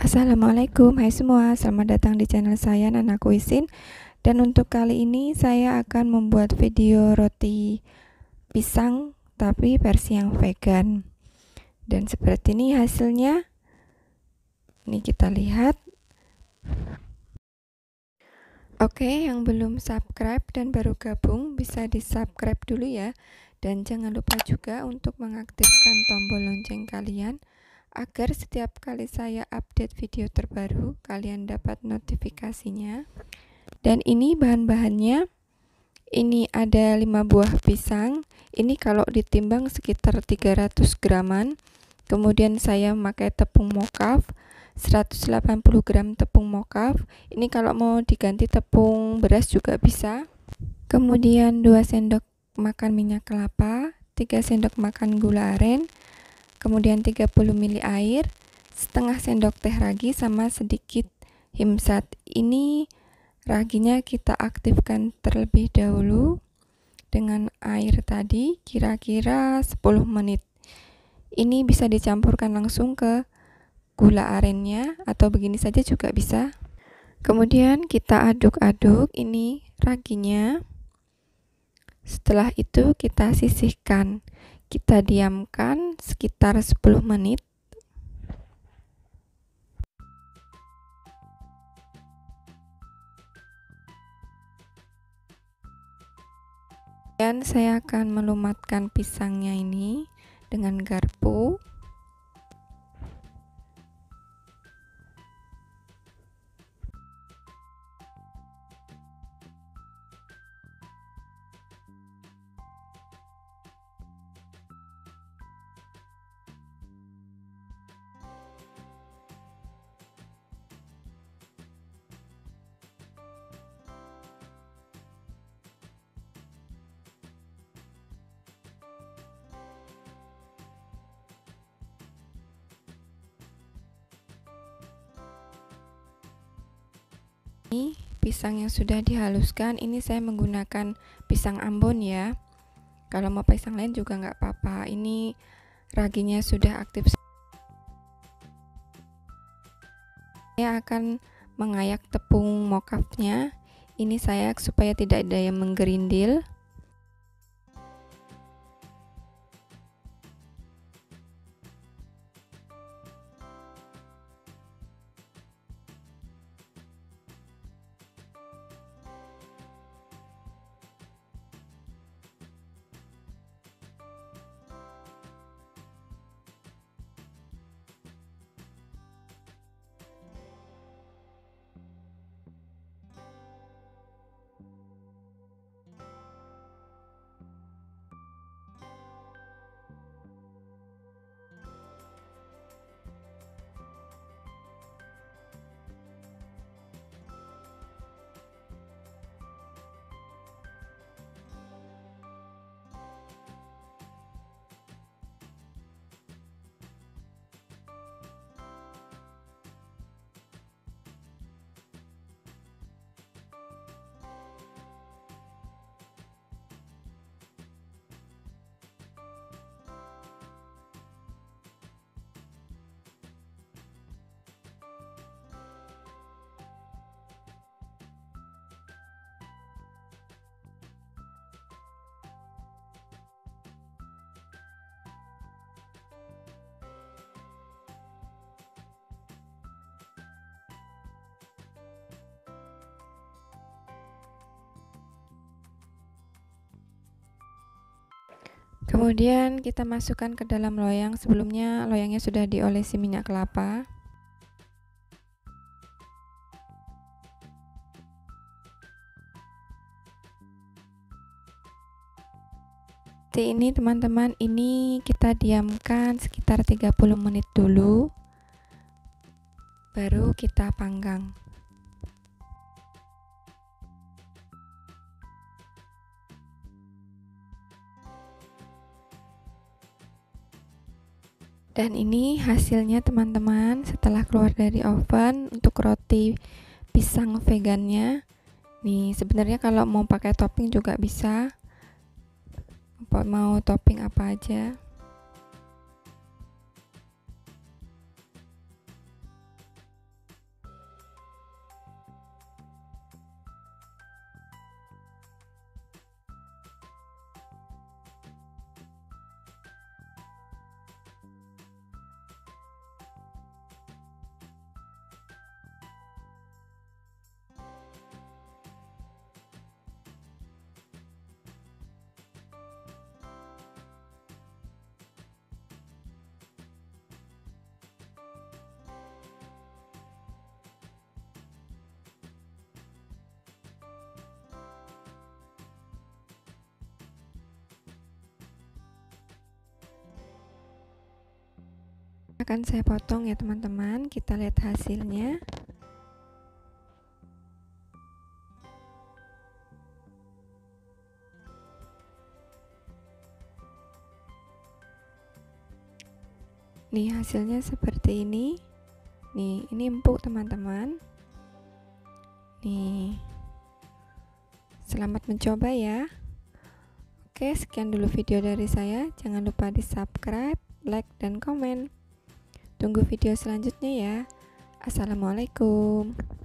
Assalamualaikum, hai semua, selamat datang di channel saya Nana Kuisin. Dan untuk kali ini saya akan membuat video roti pisang tapi versi yang vegan. Dan seperti ini hasilnya. Ini kita lihat. Oke, yang belum subscribe dan baru gabung bisa di subscribe dulu ya. Dan jangan lupa juga untuk mengaktifkan tombol lonceng kalian, agar setiap kali saya update video terbaru kalian dapat notifikasinya. Dan ini bahan-bahannya. Ini ada 5 buah pisang. Ini kalau ditimbang sekitar 300 graman. Kemudian saya memakai tepung mocaf, 180 gram tepung mocaf. Ini kalau mau diganti tepung beras juga bisa. Kemudian 2 sendok makan minyak kelapa, 3 sendok makan gula aren, kemudian 30 ml air, setengah sendok teh ragi, sama sedikit himsalt. Ini raginya kita aktifkan terlebih dahulu dengan air tadi, kira-kira 10 menit. Ini bisa dicampurkan langsung ke gula arennya, atau begini saja juga bisa. Kemudian kita aduk-aduk ini raginya. Setelah itu kita sisihkan. Kita diamkan sekitar 10 menit. Dan saya akan melumatkan pisangnya ini dengan garpu. Ini pisang yang sudah dihaluskan. Ini saya menggunakan pisang Ambon ya. Kalau mau pisang lain juga nggak apa-apa. Ini raginya sudah aktif. Saya akan mengayak tepung mocafnya. Ini saya supaya tidak ada yang menggerindil. Kemudian kita masukkan ke dalam loyang. Sebelumnya loyangnya sudah diolesi minyak kelapa. Seperti ini teman-teman, ini kita diamkan sekitar 30 menit dulu. Baru kita panggang. Dan ini hasilnya teman-teman setelah keluar dari oven untuk roti pisang vegannya. Nih sebenarnya kalau mau pakai topping juga bisa. Mau topping apa aja. Akan saya potong ya teman-teman, kita lihat hasilnya. Nih hasilnya seperti ini. Nih, ini empuk teman-teman. Nih. Selamat mencoba ya. Oke, sekian dulu video dari saya. Jangan lupa di-subscribe, like, dan komen. Tunggu video selanjutnya ya. Assalamualaikum.